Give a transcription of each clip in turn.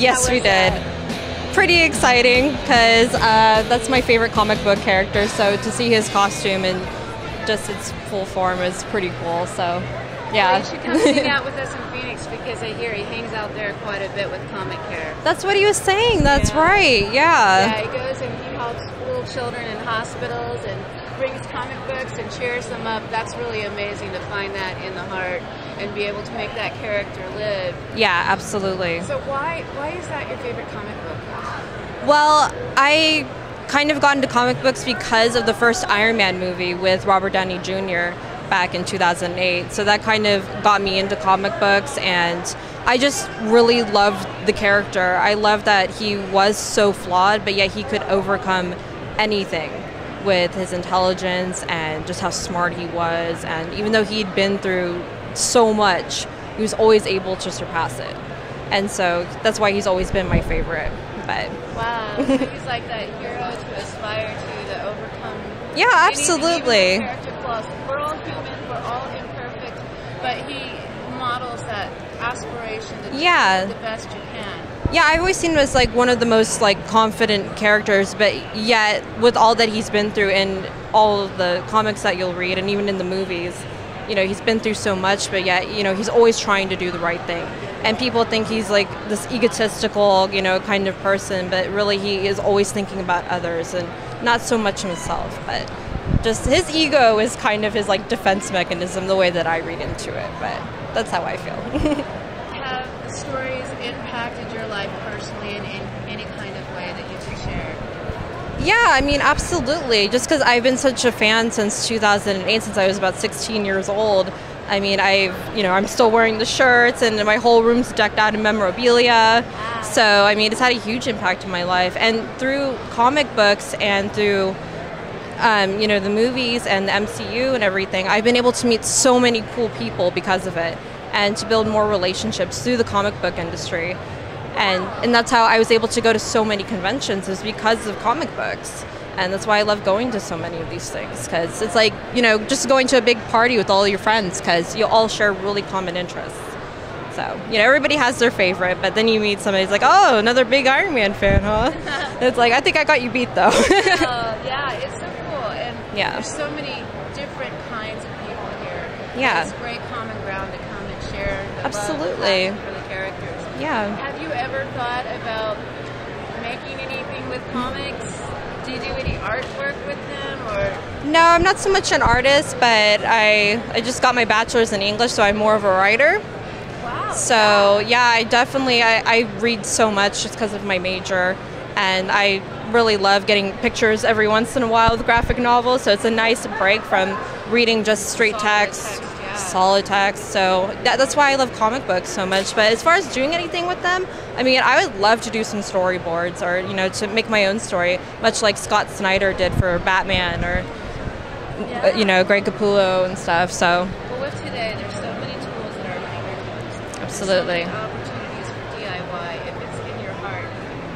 Yes, we did. Pretty exciting because that's my favorite comic book character, so to see his costume in just its full form is pretty cool. So yeah. You should come hang out with us in Phoenix because I hear he hangs out there quite a bit with Comicare. That's what he was saying, that's right, yeah. Yeah, he goes and he helps school children in hospitals and brings comic books and cheers them up. That's really amazing to find that in the heart and be able to make that character live. Yeah, absolutely. So why is that your favorite comic book? Well, I kind of got into comic books because of the first Iron Man movie with Robert Downey Jr. back in 2008. So that kind of got me into comic books, and I just really loved the character. I loved that he was so flawed, but yet he could overcome anything with his intelligence and just how smart he was. And even though he'd been through so much, he was always able to surpass it. And so that's why he's always been my favorite. But wow, so he's like that hero to aspire to overcome. Yeah, absolutely. Character flaws. We're all human, we're all imperfect, but he models that aspiration to do the best you can. Yeah, I've always seen him as like one of the most like confident characters, but yet with all that he's been through and all of the comics that you'll read and even in the movies, you know, he's been through so much, but yet, you know, he's always trying to do the right thing. And people think he's like this egotistical, you know, kind of person, but really he is always thinking about others and not so much himself, but just his ego is kind of his like defense mechanism, the way that I read into it, but that's how I feel. Have the stories impacted your life personally in any kind of way that you can share? Yeah, I mean, absolutely. Just because I've been such a fan since 2008, since I was about 16 years old. I mean, I'm still wearing the shirts, and my whole room's decked out in memorabilia. Wow. So, I mean, it's had a huge impact on my life. And through comic books and through, you know, the movies and the MCU and everything, I've been able to meet so many cool people because of it, and to build more relationships through the comic book industry. And that's how I was able to go to so many conventions, is because of comic books. And that's why I love going to so many of these things, because it's like, you know, just going to a big party with all your friends because you all share really common interests. So, you know, everybody has their favorite, but then you meet somebody who's like, oh, another big Iron Man fan, huh? And it's like, I think I got you beat, though. Yeah, it's so cool. And there's so many different kinds of people here. Yeah. It's great common ground to come and share the love for the characters. Yeah. Have you ever thought about making anything with comics? Do you do any artwork with them, or? No, I'm not so much an artist, but I just got my bachelor's in English, so I'm more of a writer. Wow. So yeah, I read so much just because of my major, and I really love getting pictures every once in a while with graphic novels. So it's a nice break from reading just straight solid text. So that's why I love comic books so much. But as far as doing anything with them, I mean, I would love to do some storyboards, or, you know, to make my own story, much like Scott Snyder did for Batman, or you know, Greg Capullo and stuff. So well, with today, there's so many tools that are available. Absolutely. So many opportunities for DIY. If it's in your heart,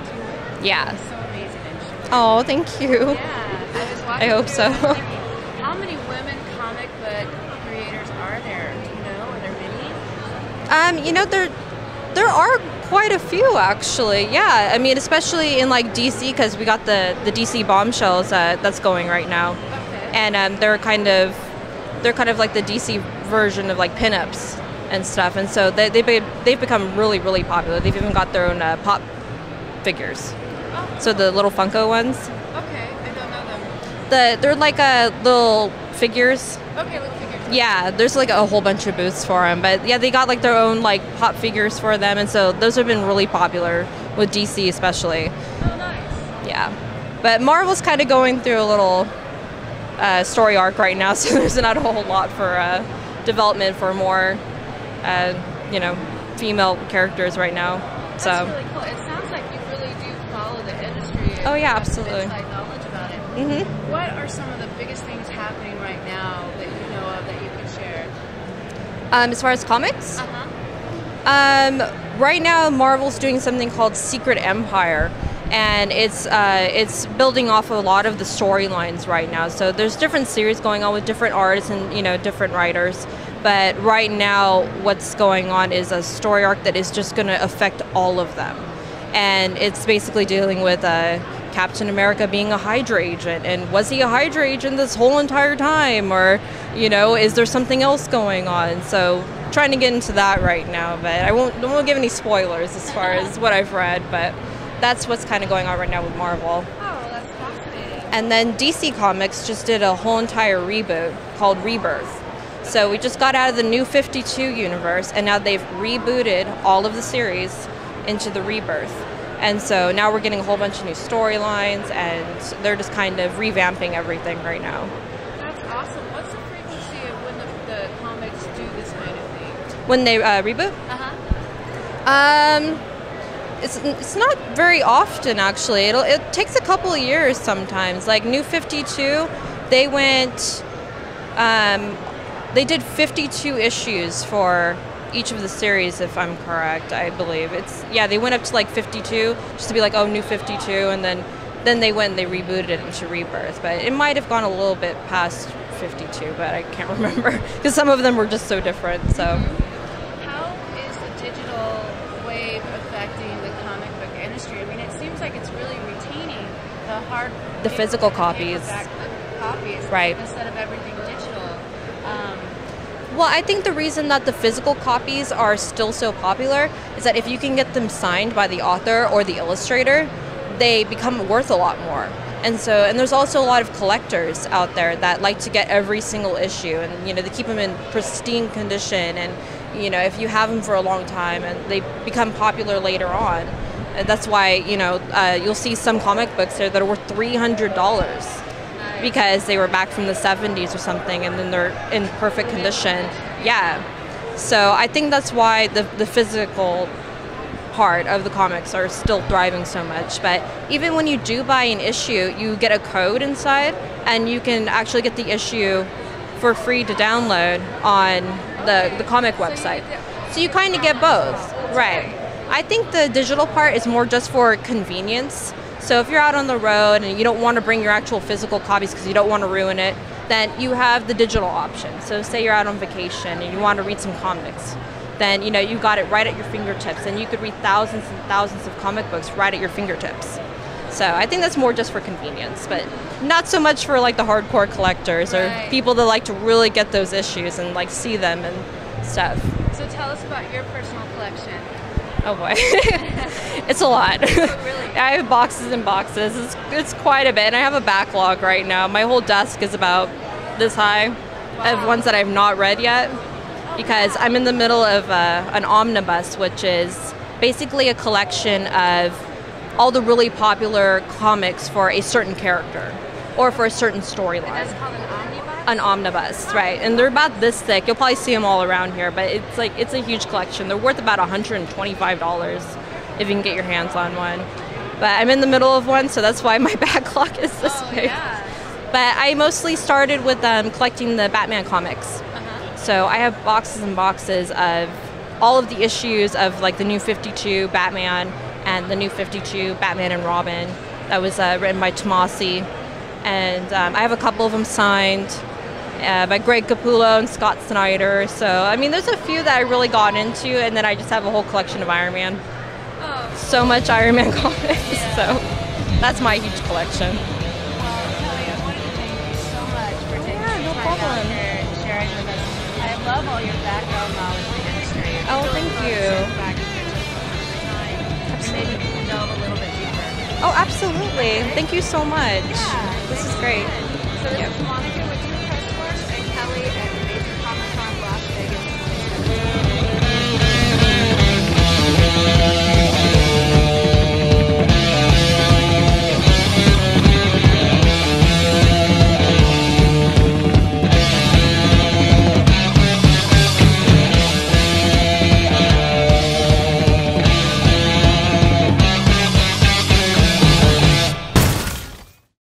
do it. Yeah. It's so amazing. And oh, thank you. Yeah, I was watching. I hope so. Thinking, how many women comic book creators are there? Do you know? Are there many? You know, there are quite a few, actually. Yeah, I mean, especially in like DC, because we got the DC Bombshells that's going right now, and they're kind of like the DC version of like pinups and stuff, and so they've become really, really popular. They've even got their own pop figures, so the little Funko ones. Okay, I don't know them. They're like little figures. Okay, little figures. Yeah, there's like a whole bunch of booths for them, but yeah, they got like their own like pop figures for them, and so those have been really popular with DC especially. Oh, nice. Yeah, but Marvel's kind of going through a little story arc right now, so there's not a whole lot for development for more, you know, female characters right now. So. That's really cool. It sounds like you really do follow the industry. Oh yeah, absolutely. Inside knowledge about it. Mm-hmm. What are some of the biggest things happening right now that you know of that you can share? As far as comics? Right now, Marvel's doing something called Secret Empire, and it's building off a lot of the storylines right now. So there's different series going on with different artists and, you know, different writers. But right now, what's going on is a story arc that is just going to affect all of them. and it's basically dealing with Captain America being a Hydra agent, and was he a Hydra agent this whole entire time, or, you know, is there something else going on? So trying to get into that right now, but I won't give any spoilers as far as what I've read, but that's what's kind of going on right now with Marvel. And then DC Comics just did a whole entire reboot called Rebirth. So we just got out of the New 52 universe, and now they've rebooted all of the series into the Rebirth. And so now we're getting a whole bunch of new storylines, and they're just kind of revamping everything right now. That's awesome. What's the frequency of when the comics do this kind of thing? When they reboot? It's not very often, actually. It takes a couple of years sometimes. Like New 52, they went... they did 52 issues for each of the series, if I'm correct, I believe. Yeah, they went up to like 52, just to be like, oh, New 52, and then they went and they rebooted it into Rebirth. But it might have gone a little bit past 52, but I can't remember, because some of them were just so different, so. How is the digital wave affecting the comic book industry? I mean, it seems like it's really retaining the hard... The physical copies. Right. Instead of everything digital. Well, I think the reason that the physical copies are still so popular is that if you can get them signed by the author or the illustrator, they become worth a lot more. And there's also a lot of collectors out there that like to get every single issue, and you know, they keep them in pristine condition, and you know, if you have them for a long time, and they become popular later on. And that's why, you know, you'll see some comic books there that are worth $300. Because they were back from the 70s or something, and then they're in perfect condition. Yeah. So I think that's why the physical part of the comics are still thriving so much. But even when you do buy an issue, you get a code inside, and you can actually get the issue for free to download on the comic website. So you kind of get both. Right. I think the digital part is more just for convenience. So if you're out on the road and you don't want to bring your actual physical copies because you don't want to ruin it, then you have the digital option. So say you're out on vacation and you want to read some comics, then you know you got it right at your fingertips, and you could read thousands and thousands of comic books right at your fingertips. So I think that's more just for convenience, but not so much for like the hardcore collectors or people that like to really get those issues and like see them and stuff. So tell us about your personal collection. Oh boy, it's a lot. Oh, really? I have boxes and boxes. It's quite a bit, and I have a backlog right now. My whole desk is about this high of ones that I've not read yet, because I'm in the middle of an omnibus, which is basically a collection of all the really popular comics for a certain character or for a certain storyline. That's called an omnibus? An omnibus, right. And they're about this thick. You'll probably see them all around here, but it's like, it's a huge collection. They're worth about $125 if you can get your hands on one. But I'm in the middle of one, so that's why my backlog is this big. Yeah. But I mostly started with collecting the Batman comics. So I have boxes and boxes of all of the issues of like the New 52 Batman and the New 52 Batman and Robin. That was written by Tomasi. And I have a couple of them signed by Greg Capullo and Scott Snyder. So, I mean, there's a few that I really got into, and then I just have a whole collection of Iron Man. Oh. So much Iron Man comics. Yeah. So, that's my huge collection. Well, Kelly, I wanted to thank you so much for taking your time out here and sharing with us. I love all your background knowledge in the industry. Oh, thank you. Maybe we can delve a little bit deeper. Oh, absolutely. Thank you so much. Yeah, this is great. So this is